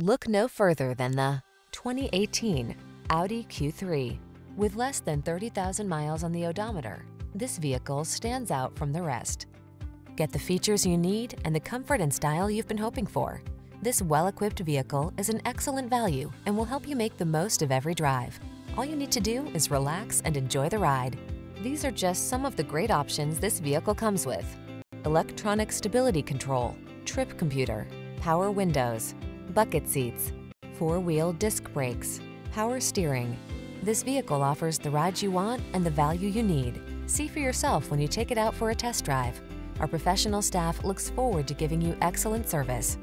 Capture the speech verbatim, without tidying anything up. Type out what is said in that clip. Look no further than the twenty eighteen Audi Q three. With less than thirty thousand miles on the odometer, this vehicle stands out from the rest. Get the features you need and the comfort and style you've been hoping for. This well-equipped vehicle is an excellent value and will help you make the most of every drive. All you need to do is relax and enjoy the ride. These are just some of the great options this vehicle comes with: electronic stability control, trip computer, power windows, bucket seats, four-wheel disc brakes, power steering. This vehicle offers the ride you want and the value you need. See for yourself when you take it out for a test drive. Our professional staff looks forward to giving you excellent service.